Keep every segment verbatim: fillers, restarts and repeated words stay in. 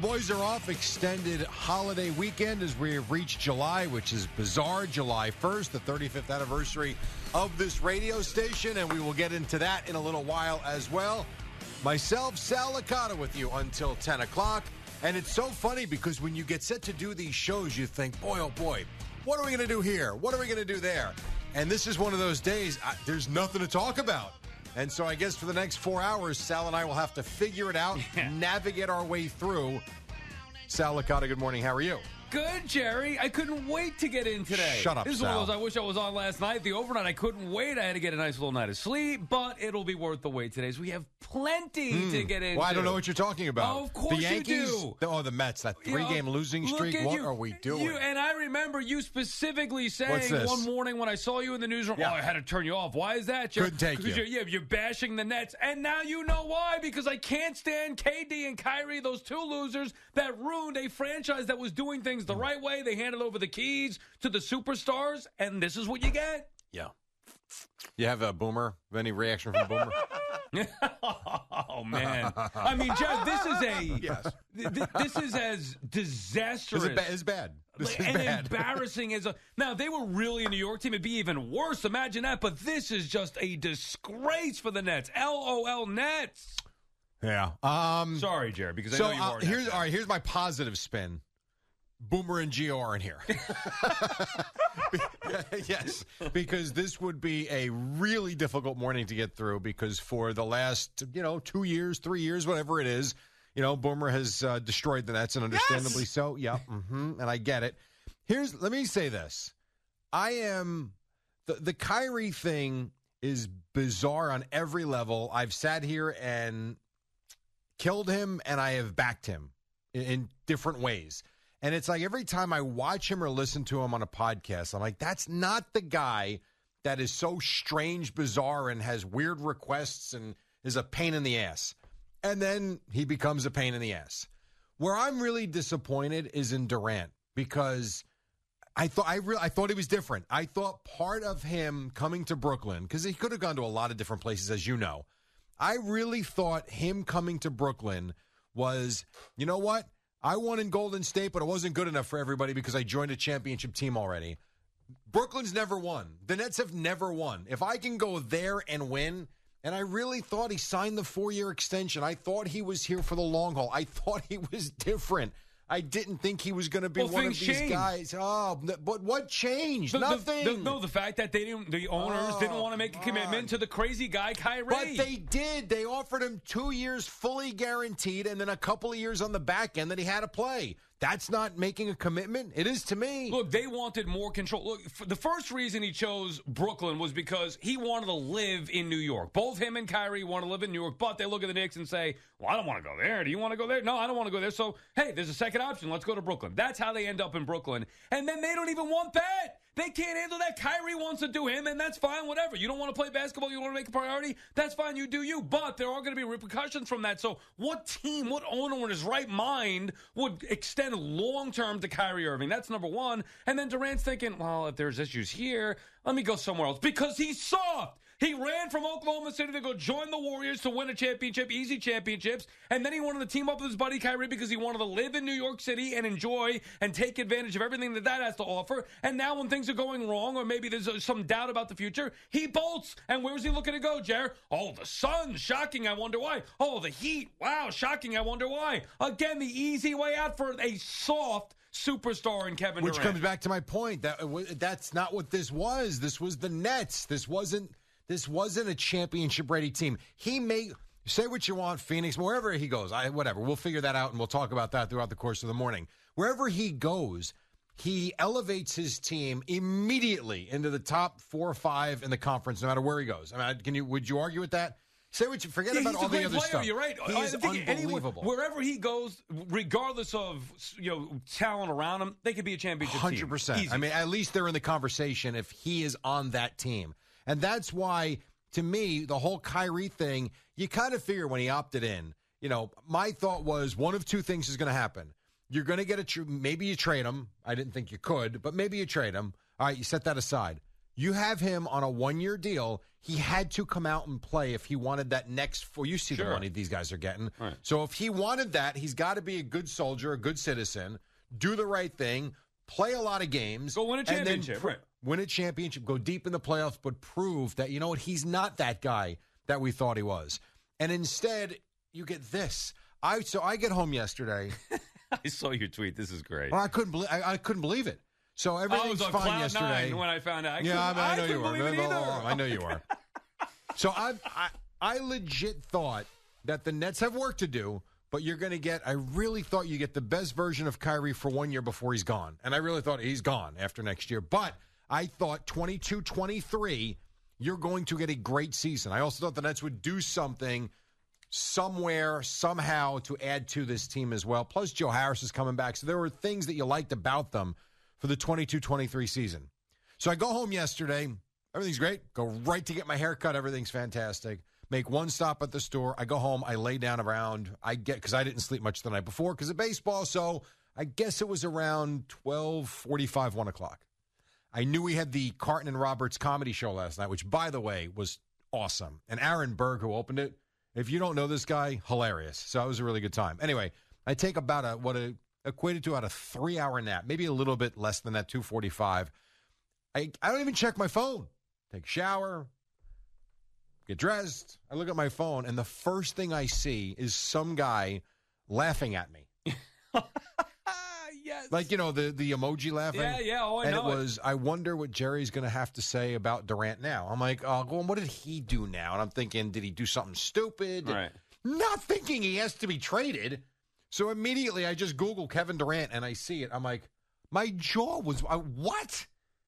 The boys are off extended holiday weekend as we have reached July, which is bizarre, July first, the thirty-fifth anniversary of this radio station, and we will get into that in a little while as well. Myself, Sal Licata, with you until ten o'clock, and it's so funny because when you get set to do these shows, you think, boy, oh boy, what are we going to do here? What are we going to do there? And this is one of those days, I, there's nothing to talk about. And so I guess for the next four hours, Sal and I will have to figure it out, yeah. navigate our way through. Sal Licata, good morning. How are you? Good, Jerry. I couldn't wait to get in today. Shut up, This is Sal. One of those I wish I was on last night. The overnight, I couldn't wait. I had to get a nice little night of sleep, but it'll be worth the wait today. So we have plenty mm. to get into. Well, I don't know what you're talking about. Oh, of course the Yankees, you do. Oh, the Mets, that three-game you know, losing streak. What you, are we doing? You, and I remember you specifically saying one morning when I saw you in the newsroom, yeah. oh, I had to turn you off. Why is that? You're, couldn't take you. You're, yeah, you're bashing the Nets. And now you know why, because I can't stand K D and Kyrie, those two losers that ruined a franchise that was doing things the right way. They handed over the keys to the superstars, and this is what you get. Yeah. You have a Boomer? Any reaction from Boomer? Oh, man. I mean, Jeff, this is a yes. th- this is as disastrous. This is, ba- is bad. This like, is and bad. Embarrassing as a... Now, if they were really a New York team, it'd be even worse. Imagine that. But this is just a disgrace for the Nets. LOL Nets. Yeah. Um, Sorry, Jared, because I so, know you are. Uh, here's, all right, here's my positive spin. Boomer and Gio aren't here. Yes, because this would be a really difficult morning to get through because for the last, you know, two years, three years, whatever it is, you know, Boomer has uh, destroyed the Nets, and understandably yes! so. Yeah, mm-hmm, and I get it. Here's, let me say this. I am, the, the Kyrie thing is bizarre on every level. I've sat here and killed him, and I have backed him in, in different ways. And it's like every time I watch him or listen to him on a podcast, I'm like, that's not the guy that is so strange, bizarre, and has weird requests and is a pain in the ass. And then he becomes a pain in the ass. Where I'm really disappointed is in Durant because I thought I re- I thought he was different. I thought part of him coming to Brooklyn, because he could have gone to a lot of different places, as you know. I really thought him coming to Brooklyn was, you know what? I won in Golden State, but it wasn't good enough for everybody because I joined a championship team already. Brooklyn's never won. The Nets have never won. If I can go there and win, and I really thought he signed the four-year extension. I thought he was here for the long haul. I thought he was different. I didn't think he was going to be well, one of these changed. guys. Oh, but what changed? The, Nothing. The, the, no, the fact that they didn't, the owners oh, didn't want to make a commitment God. to the crazy guy, Kyrie. But they did. They offered him two years fully guaranteed and then a couple of years on the back end that he had to play. That's not making a commitment. It is to me. Look, they wanted more control. Look, the first reason he chose Brooklyn was because he wanted to live in New York. Both him and Kyrie want to live in New York, but they look at the Knicks and say, well, I don't want to go there. Do you want to go there? No, I don't want to go there. So, hey, there's a second option. Let's go to Brooklyn. That's how they end up in Brooklyn. And then they don't even want that. They can't handle that. Kyrie wants to do him, and that's fine, whatever. You don't want to play basketball. You want to make a priority. That's fine. You do you. But there are going to be repercussions from that. So what team, what owner in his right mind would extend long-term to Kyrie Irving? That's number one. And then Durant's thinking, well, if there's issues here, let me go somewhere else because he's soft. He ran from Oklahoma City to go join the Warriors to win a championship, easy championships, and then he wanted to team up with his buddy Kyrie because he wanted to live in New York City and enjoy and take advantage of everything that that has to offer. And now when things are going wrong or maybe there's some doubt about the future, he bolts. And where's he looking to go, Jer? Oh, the Sun. Shocking. I wonder why. Oh, the Heat. Wow. Shocking. I wonder why. Again, the easy way out for a soft superstar in Kevin Durant. Which comes back to my point. that That's not what this was. This was the Nets. This wasn't... This wasn't a championship-ready team. He may say what you want, Phoenix, wherever he goes. I whatever. We'll figure that out, and we'll talk about that throughout the course of the morning. Wherever he goes, he elevates his team immediately into the top four or five in the conference, no matter where he goes. I mean, can you? Would you argue with that? Say what you forget yeah, about all the other player. stuff. You're right. He is unbelievable. Anyone, wherever he goes, regardless of you know talent around him, they could be a championship one hundred percent. team. one hundred percent. I mean, at least they're in the conversation if he is on that team. And that's why, to me, the whole Kyrie thing, you kind of figure when he opted in, you know, my thought was one of two things is going to happen. You're going to get a tr- – maybe you trade him. I didn't think you could, but maybe you trade him. All right, you set that aside. You have him on a one-year deal. He had to come out and play if he wanted that next four. You see sure. the money these guys are getting. Right. So if he wanted that, he's got to be a good soldier, a good citizen, do the right thing, play a lot of games. Go win a championship. Pr- right. Win a championship, go deep in the playoffs, but prove that, you know what, he's not that guy that we thought he was. And instead, you get this. I So I get home yesterday. I saw your tweet. This is great. Well, I couldn't believe I, I couldn't believe it. So everything's fine yesterday. I was on cloud yesterday. nine when I found out. I yeah, I, mean, I, I know you were. No, no, no, I know you were. So I've, I, I legit thought that the Nets have work to do, but you're going to get. I really thought you get the best version of Kyrie for one year before he's gone, and I really thought he's gone after next year. But I thought twenty-two twenty-three, you're going to get a great season. I also thought the Nets would do something somewhere, somehow, to add to this team as well. Plus, Joe Harris is coming back, so there were things that you liked about them for the twenty-two twenty-three season. So I go home yesterday. Everything's great. Go right to get my hair cut. Everything's fantastic. Make one stop at the store. I go home. I lay down around. I get, because I didn't sleep much the night before because of baseball, so I guess it was around twelve forty-five, one o'clock. I knew we had the Carton and Roberts comedy show last night, which, by the way, was awesome. And Aaron Berg, who opened it, if you don't know this guy, hilarious. So it was a really good time. Anyway, I take about a, what a, equated to about a three-hour nap, maybe a little bit less than that, two forty-five. I, I don't even check my phone. Take a shower, get dressed. I look at my phone, and the first thing I see is some guy laughing at me. Yes. Like, you know, the, the emoji laughing. Yeah, yeah, oh, I and know. And it was, I wonder what Jerry's going to have to say about Durant now. I'm like, oh, well, what did he do now? And I'm thinking, did he do something stupid? Right. Not thinking he has to be traded. So immediately I just Google Kevin Durant and I see it. I'm like, my jaw was, I, what?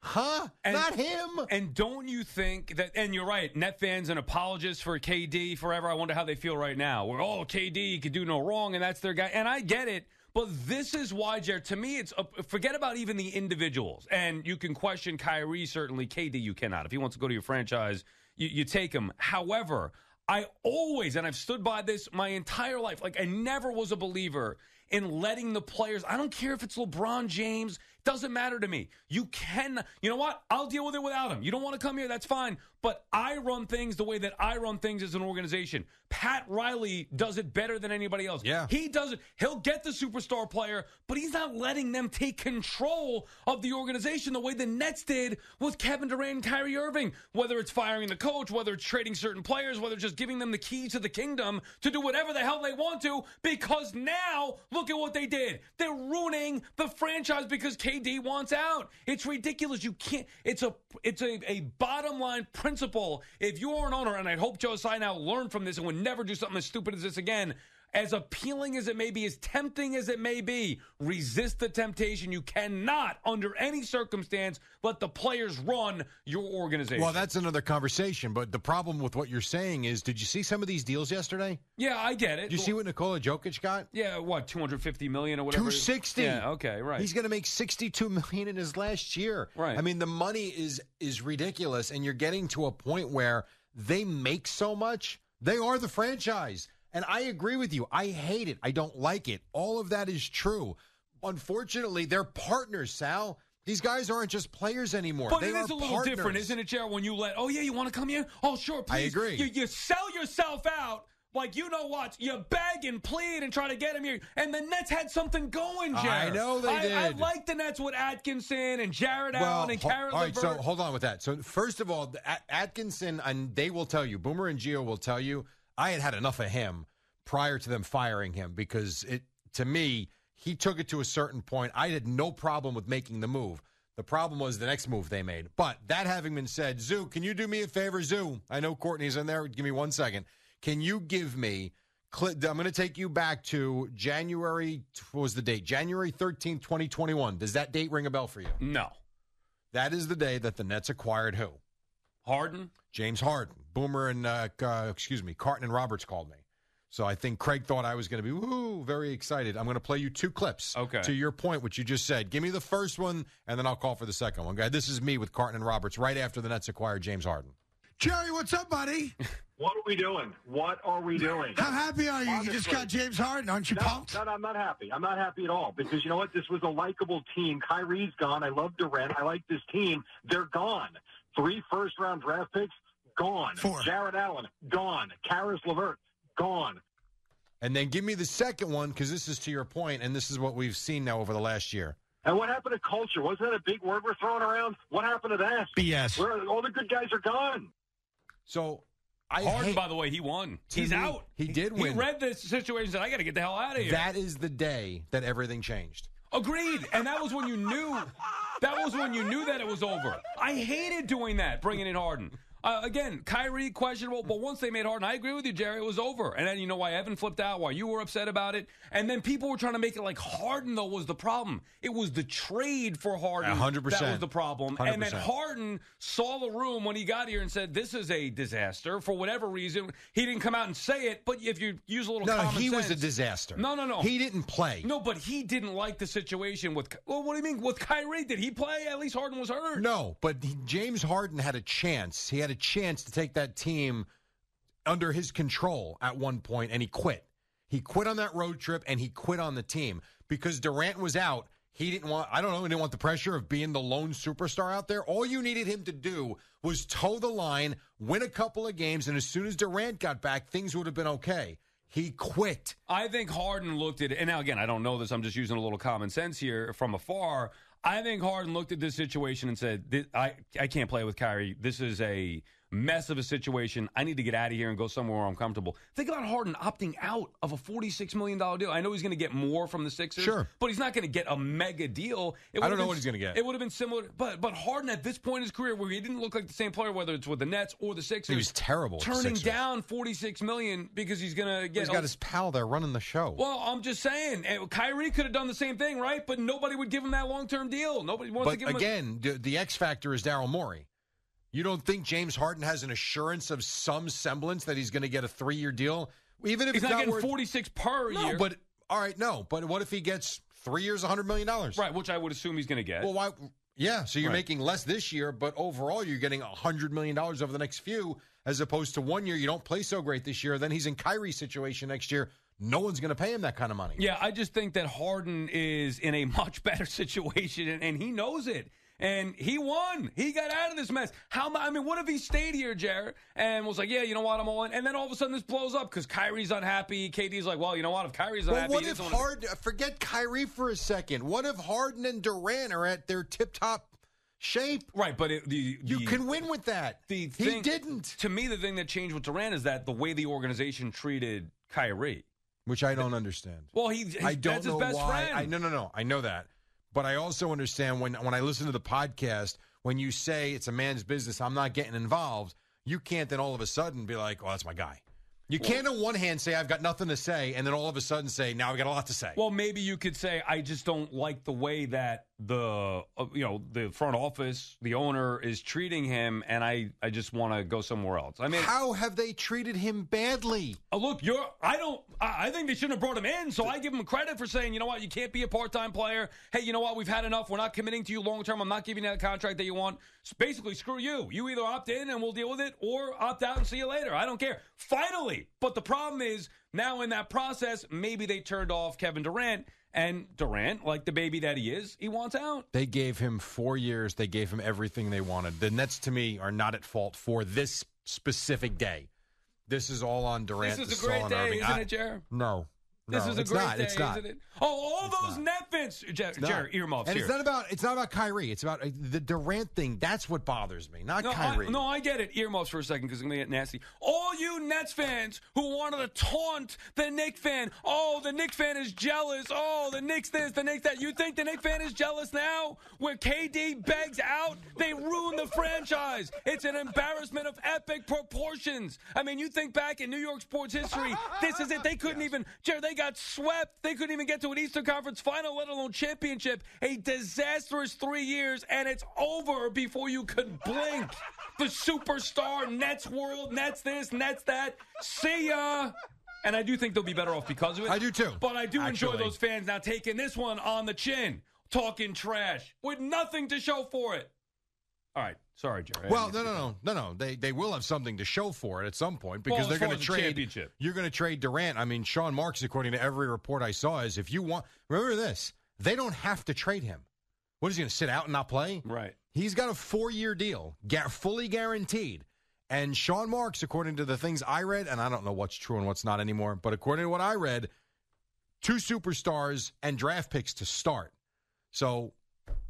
Huh? And, Not him. And don't you think that, and you're right, Net fans and apologists for K D forever. I wonder how they feel right now. Where, oh, K D could do no wrong and that's their guy. And I get it. But this is why, Jared, to me, it's a, forget about even the individuals. And you can question Kyrie, certainly. K D, you cannot. If he wants to go to your franchise, you, you take him. However, I always, and I've stood by this my entire life, like I never was a believer in letting the players, I don't care if it's LeBron James, doesn't matter to me. You can, you know what? I'll deal with it without him. You don't want to come here, that's fine. But I run things the way that I run things as an organization. Pat Riley does it better than anybody else. Yeah. He does it. He'll get the superstar player, but he's not letting them take control of the organization the way the Nets did with Kevin Durant and Kyrie Irving. Whether it's firing the coach, whether it's trading certain players, whether it's just giving them the keys to the kingdom to do whatever the hell they want to, because now, look at what they did. They're ruining the franchise because K D wants out. It's ridiculous. You can't. It's a it's a, a bottom line principle. If you are an owner, and I hope Joe Sainal learned from this and would never do something as stupid as this again, as appealing as it may be, as tempting as it may be, resist the temptation. You cannot, under any circumstance, let the players run your organization. Well, that's another conversation, but the problem with what you're saying is, did you see some of these deals yesterday? Yeah, I get it. Did you well, see what Nikola Jokic got? Yeah, what, two hundred fifty million dollars or whatever? two hundred sixty dollars. Yeah, okay, right. He's going to make sixty-two million dollars in his last year. Right. I mean, the money is is ridiculous, and you're getting to a point where they make so much, they are the franchise. And I agree with you. I hate it. I don't like it. All of that is true. Unfortunately, they're partners, Sal. These guys aren't just players anymore. But they it is a little partners. Different, isn't it, Jared, when you let, oh, yeah, you want to come here? Oh, sure, please. I agree. You, you sell yourself out. Like, you know what? You beg and plead and try to get him here. And the Nets had something going, Jared. I know they I, did. I like the Nets with Atkinson and Jarrett well, Allen and Caris LeVert. All right, LeVert. So hold on with that. So first of all, Atkinson, and they will tell you, Boomer and Gio will tell you, I had had enough of him prior to them firing him because, it to me, he took it to a certain point. I had no problem with making the move. The problem was the next move they made. But that having been said, Zoo, can you do me a favor, Zoo? I know Courtney's in there. Give me one second. Can you give me – I'm going to take you back to January – what was the date? January thirteenth, twenty twenty-one. Does that date ring a bell for you? No. That is the day that the Nets acquired who? Harden? James Harden. Boomer and, uh, uh, excuse me, Carton and Roberts called me. So I think Craig thought I was going to be, woo, very excited. I'm going to play you two clips. Okay. To your point, which you just said. Give me the first one, and then I'll call for the second one. This is me with Carton and Roberts right after the Nets acquired James Harden. Jerry, what's up, buddy? What are we doing? What are we doing? How happy are you? Honestly. You just got James Harden. Aren't you no, pumped? No, no, I'm not happy. I'm not happy at all because, you know what, this was a likable team. Kyrie's gone. I love Durant. I like this team. They're gone. Three first-round draft picks, gone. Four. Jarrett Allen, gone. Caris LeVert, gone. And then give me the second one, because this is to your point, and this is what we've seen now over the last year. And what happened to culture? Wasn't that a big word we're throwing around? What happened to that? B S. Where, all the good guys are gone. So, I Harden, hate, by the way, he won. He's me, out. He did win. He read the situation and said, I got to get the hell out of here. That is the day that everything changed. Agreed. And that was when you knew. That was when you knew that it was over. I hated doing that, bringing in Harden. Uh, again, Kyrie, questionable. But once they made Harden, I agree with you, Jerry, it was over. And then, you know, why Evan flipped out, why you were upset about it. And then people were trying to make it like Harden, though, was the problem. It was the trade for Harden. one hundred percent. That was the problem. one hundred percent. And then Harden saw the room when he got here and said, this is a disaster for whatever reason. He didn't come out and say it, but if you use a little no, common sense. No, he was a disaster. No, no, no. He didn't play. No, but he didn't like the situation with, well, what do you mean? With Kyrie, did he play? At least Harden was hurt. No, but he, James Harden had a chance. He had a chance to take that team under his control at one point, and he quit. He quit on that road trip, and he quit on the team because Durant was out. He didn't want, I don't know, he didn't want the pressure of being the lone superstar out there. All you needed him to do was toe the line, win a couple of games, and as soon as Durant got back, things would have been okay. He quit. I think Harden looked at it, and now again, I don't know this, I'm just using a little common sense here from afar. I think Harden looked at this situation and said, I, I can't play with Kyrie. This is a mess of a situation. I need to get out of here and go somewhere where I'm comfortable. Think about Harden opting out of a forty-six million dollars deal. I know he's going to get more from the Sixers, sure, but he's not going to get a mega deal. It I don't know been, what he's going to get. It would have been similar. But but Harden at this point in his career where he didn't look like the same player, whether it's with the Nets or the Sixers. He was terrible. Turning down forty-six million dollars because he's going to get. He's got a, his pal there running the show. Well, I'm just saying, Kyrie could have done the same thing, right? But nobody would give him that long-term deal. Nobody wants but to give him again, a- the, the X factor is Daryl Morey. You don't think James Harden has an assurance of some semblance that he's going to get a three-year deal? Even if he's not getting forty-six per year. No, but all right, no. But what if he gets three years, one hundred million dollars? Right, which I would assume he's going to get. Well, why? Yeah, so you're making less this year, but overall you're getting one hundred million dollars over the next few, as opposed to one year you don't play so great this year. Then he's in Kyrie's situation next year. No one's going to pay him that kind of money. Yeah, I just think that Harden is in a much better situation, and, and he knows it. And he won. He got out of this mess. How? I mean, what if he stayed here, Jared, and was like, yeah, you know what, I'm all in. And then all of a sudden this blows up because Kyrie's unhappy. K D's like, well, you know what, if Kyrie's unhappy. Well, what if Harden, to- forget Kyrie for a second. What if Harden and Durant are at their tip-top shape? Right, but it, the, the, you can win with that. The thing, he didn't. To me, the thing that changed with Durant is that the way the organization treated Kyrie. Which I don't the, understand. Well, he, he I don't that's know his best why. friend. I, no, no, no. I know that. But I also understand when, when I listen to the podcast, when you say it's a man's business, I'm not getting involved, you can't then all of a sudden be like, oh, that's my guy. You well, can't on one hand say I've got nothing to say and then all of a sudden say, now I've got a lot to say. Well, maybe you could say I just don't like the way that the uh, you know the front office, the owner is treating him, and I, I just want to go somewhere else. I mean, how have they treated him badly? Uh, look, you're I don't I, I think they shouldn't have brought him in, so I give him credit for saying, you know what, you can't be a part-time player. Hey, you know what, we've had enough. We're not committing to you long-term. I'm not giving you that contract that you want. So basically, screw you. You either opt in and we'll deal with it, or opt out and see you later. I don't care. Finally. But the problem is, now in that process, maybe they turned off Kevin Durant. And Durant, like the baby that he is, he wants out. They gave him four years. They gave him everything they wanted. The Nets, to me, are not at fault for this specific day. This is all on Durant. This is this a great day, isn't I, it, Jer? No. No, this is a great not, day, isn't it? Oh, all it's those not. Net fans, Jer, Jer earmuffs and here. It's not about it's not about Kyrie. It's about uh, the Durant thing. That's what bothers me, not no, Kyrie. I, no, I get it. Earmuffs for a second because I'm going to get nasty. All you Nets fans who wanted to taunt the Knicks fan. Oh, the Knicks fan is jealous. Oh, the Knicks this, the Knicks that. You think the Knicks fan is jealous now? Where K D begs out, they ruin the franchise. It's an embarrassment of epic proportions. I mean, you think back in New York sports history, this is it. They couldn't yes. even, Jer, they They got swept. They couldn't even get to an Eastern Conference final, let alone championship. A disastrous three years, and it's over before you could blink. The superstar Nets world, Nets this, Nets that. See ya. And I do think they'll be better off because of it. I do too. But I do Actually. enjoy those fans now taking this one on the chin, talking trash with nothing to show for it. All right. Sorry, Jerry. Well, no, no, no, no, no. They they will have something to show for it at some point because well, they're going to trade. You're going to trade Durant. I mean, Sean Marks, according to every report I saw, is if you want. Remember this: they don't have to trade him. What is he going to sit out and not play? Right. He's got a four-year deal, fully guaranteed. And Sean Marks, according to the things I read, and I don't know what's true and what's not anymore, but according to what I read, two superstars and draft picks to start. So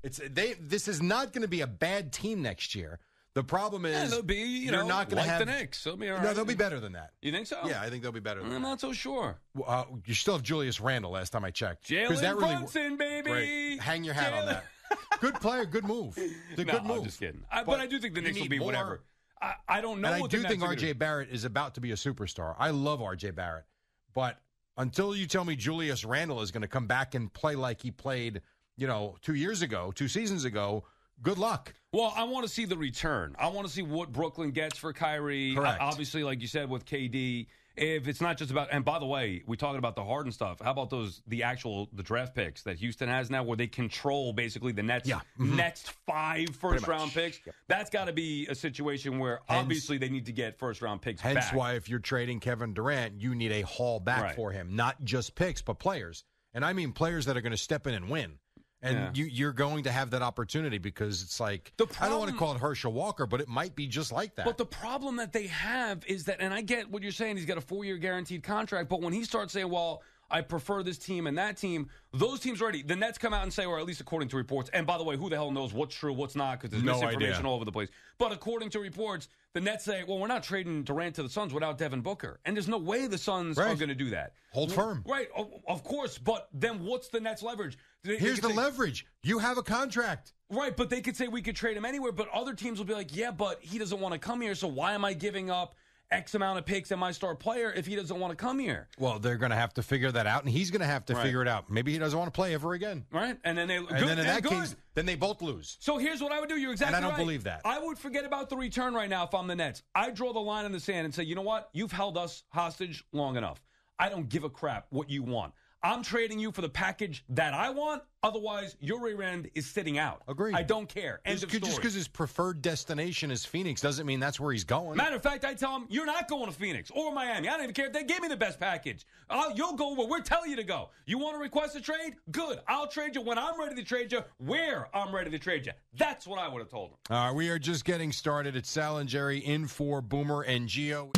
it's they. This is not going to be a bad team next year. The problem is yeah, they'll be, you you're know, not going like to have the Knicks. They'll be all right. No, they'll be better than that. You think so? Yeah, I think they'll be better than I'm that. I'm not so sure. Well, uh, you still have Julius Randle last time I checked. Jalen Brunson, really... baby. Great. Hang your hat Jalen... on that. Good player, good move. The no, good move. I'm just kidding. I, but, but I do think the Knicks will be more, whatever. I, I don't know and what the Knicks are going to do. I do think R J. Barrett is about to be a superstar. I love R J. Barrett. But until you tell me Julius Randle is going to come back and play like he played, you know, two years ago, two seasons ago, good luck. Well, I want to see the return. I want to see what Brooklyn gets for Kyrie. Correct. Uh, obviously, like you said, with K D, if it's not just about, and by the way, we're talking about the Harden stuff. How about those, the actual, the draft picks that Houston has now where they control basically the Nets' yeah. mm-hmm. next five first-round picks? Yep. That's got to be a situation where hence, obviously they need to get first-round picks hence back. Hence why if you're trading Kevin Durant, you need a haul back right. for him. Not just picks, but players. And I mean players that are going to step in and win. And yeah. you, you're going to have that opportunity because it's like, the problem, I don't want to call it Herschel Walker, but it might be just like that. But the problem that they have is that, and I get what you're saying, he's got a four-year guaranteed contract, but when he starts saying, well, I prefer this team and that team, those teams already, the Nets come out and say, or at least according to reports, and by the way, who the hell knows what's true, what's not, because there's no misinformation idea. all over the place. But according to reports, the Nets say, well, we're not trading Durant to the Suns without Devin Booker. And there's no way the Suns right. are going to do that. Hold firm. Right, of course, but then what's the Nets' leverage? They, Here's they the say, leverage. You have a contract. Right, but they could say we could trade him anywhere, but other teams will be like, yeah, but he doesn't want to come here, so why am I giving up X amount of picks and my star player if he doesn't want to come here? Well, they're going to have to figure that out, and he's going to have to right. figure it out. Maybe he doesn't want to play ever again. Right, and then they and good, then in and that good. case, then they both lose. So here's what I would do. You're exactly right. And I don't right. believe that. I would forget about the return right now if I'm the Nets. I draw the line in the sand and say, you know what? You've held us hostage long enough. I don't give a crap what you want. I'm trading you for the package that I want. Otherwise, your rear end is sitting out. Agreed. I don't care. End just, of story. Just because his preferred destination is Phoenix doesn't mean that's where he's going. Matter of fact, I tell him, you're not going to Phoenix or Miami. I don't even care if they gave me the best package. I'll, you'll go where we're telling you to go. You want to request a trade? Good. I'll trade you when I'm ready to trade you, where I'm ready to trade you. That's what I would have told him. All right, we are just getting started. It's Sal and Jerry in for Boomer and Gio.